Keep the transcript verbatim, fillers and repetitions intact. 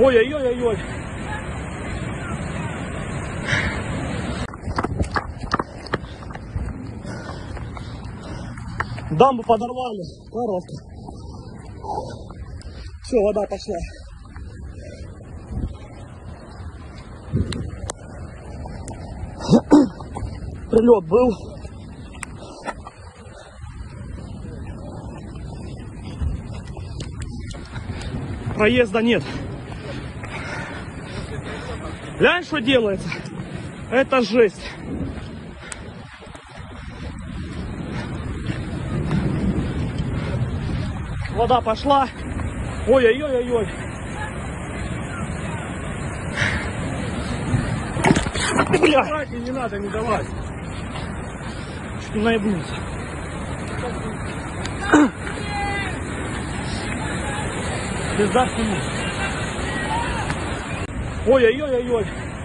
Ой-ой-ой-ой-ой. Дамбу подорвали, коровка. Все, вода пошла. Прилет был. Проезда нет. Глянь, что делается? Это жесть. Вода пошла. Ой-ой-ой-ой-ой. Бля! Не надо, не давать. Чуть не наебнулся. Бездарственный. Ой-ой-ой-ой-ой.